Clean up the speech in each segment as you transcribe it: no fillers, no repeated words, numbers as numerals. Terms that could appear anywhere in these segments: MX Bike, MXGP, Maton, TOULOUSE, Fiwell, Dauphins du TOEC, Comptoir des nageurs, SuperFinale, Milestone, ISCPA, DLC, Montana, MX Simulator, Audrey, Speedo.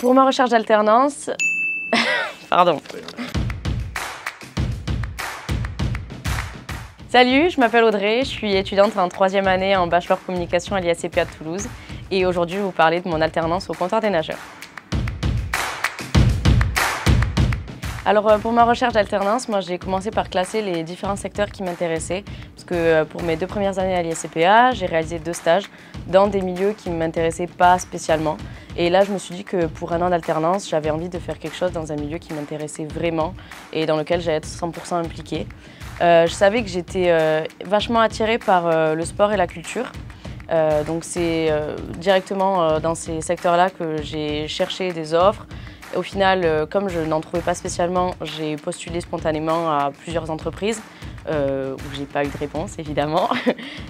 Pour ma recherche d'alternance... Pardon. Salut, je m'appelle Audrey, je suis étudiante en 3e année en bachelor communication à l'ISCPA de Toulouse et aujourd'hui je vais vous parler de mon alternance au Comptoir des nageurs. Alors pour ma recherche d'alternance, moi j'ai commencé par classer les différents secteurs qui m'intéressaient parce que pour mes 2 premières années à l'ISCPA, j'ai réalisé 2 stages dans des milieux qui ne m'intéressaient pas spécialement. Et là je me suis dit que pour 1 an d'alternance, j'avais envie de faire quelque chose dans un milieu qui m'intéressait vraiment et dans lequel j'allais être 100% impliquée. Je savais que j'étais vachement attirée par le sport et la culture. Donc c'est directement dans ces secteurs-là que j'ai cherché des offres. Au final, comme je n'en trouvais pas spécialement, j'ai postulé spontanément à plusieurs entreprises où j'ai pas eu de réponse, évidemment.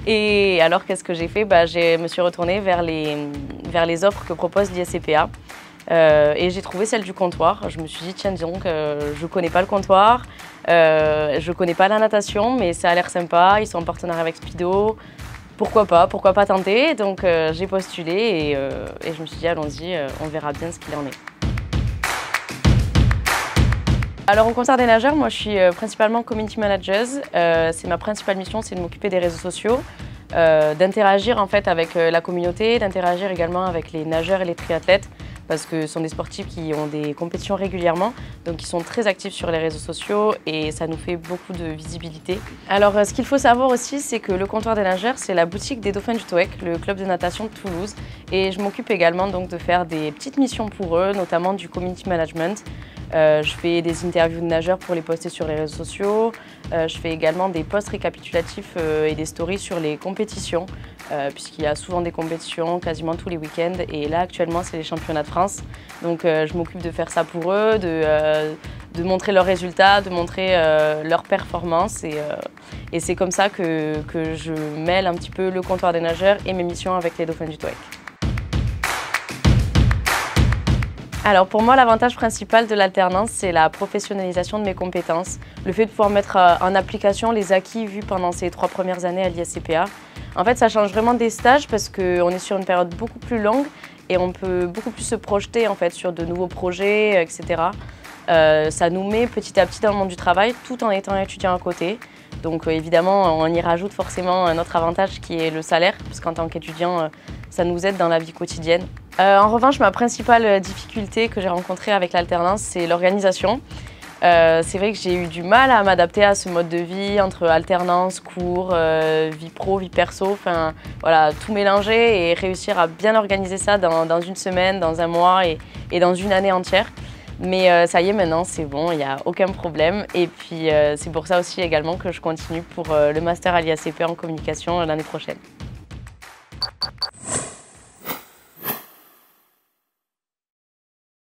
Et alors, qu'est-ce que j'ai fait? Je me suis retournée vers les offres que propose l'ISCPA. Et j'ai trouvé celle du comptoir. Je me suis dit, tiens, disons que je connais pas le comptoir, je connais pas la natation, mais ça a l'air sympa, ils sont en partenariat avec Speedo. Pourquoi pas tenter? Donc j'ai postulé et je me suis dit, allons-y, on verra bien ce qu'il en est. Alors au Comptoir des nageurs, moi je suis principalement community manager. C'est ma principale mission, c'est de m'occuper des réseaux sociaux, d'interagir en fait avec la communauté, d'interagir également avec les nageurs et les triathlètes parce que ce sont des sportifs qui ont des compétitions régulièrement, donc ils sont très actifs sur les réseaux sociaux et ça nous fait beaucoup de visibilité. Alors ce qu'il faut savoir aussi, c'est que le Comptoir des nageurs, c'est la boutique des Dauphins du TOEC, le club de natation de Toulouse, et je m'occupe également donc de faire des petites missions pour eux, notamment du community management. Je fais des interviews de nageurs pour les poster sur les réseaux sociaux. Je fais également des posts récapitulatifs et des stories sur les compétitions, puisqu'il y a souvent des compétitions quasiment tous les week-ends. Et là, actuellement, c'est les championnats de France. Donc, je m'occupe de faire ça pour eux, de montrer leurs résultats, de montrer leurs performances. Et c'est comme ça que je mêle un petit peu le comptoir des nageurs et mes missions avec les Dauphins du TOEC. Alors pour moi, l'avantage principal de l'alternance, c'est la professionnalisation de mes compétences, le fait de pouvoir mettre en application les acquis vus pendant ces 3 premières années à l'ISCPA. En fait, ça change vraiment des stages parce qu'on est sur une période beaucoup plus longue et on peut beaucoup plus se projeter en fait, sur de nouveaux projets, etc. Ça nous met petit à petit dans le monde du travail tout en étant étudiant à côté. Donc évidemment, on y rajoute forcément un autre avantage qui est le salaire, puisqu'en tant qu'étudiant, ça nous aide dans la vie quotidienne. En revanche, ma principale difficulté que j'ai rencontrée avec l'alternance, c'est l'organisation. C'est vrai que j'ai eu du mal à m'adapter à ce mode de vie entre alternance, cours, vie pro, vie perso, enfin voilà, tout mélanger et réussir à bien organiser ça dans une semaine, dans un mois et dans une année entière. Mais ça y est, maintenant, c'est bon, il n'y a aucun problème. Et puis, c'est pour ça aussi également que je continue pour le master à l'IACP en communication l'année prochaine.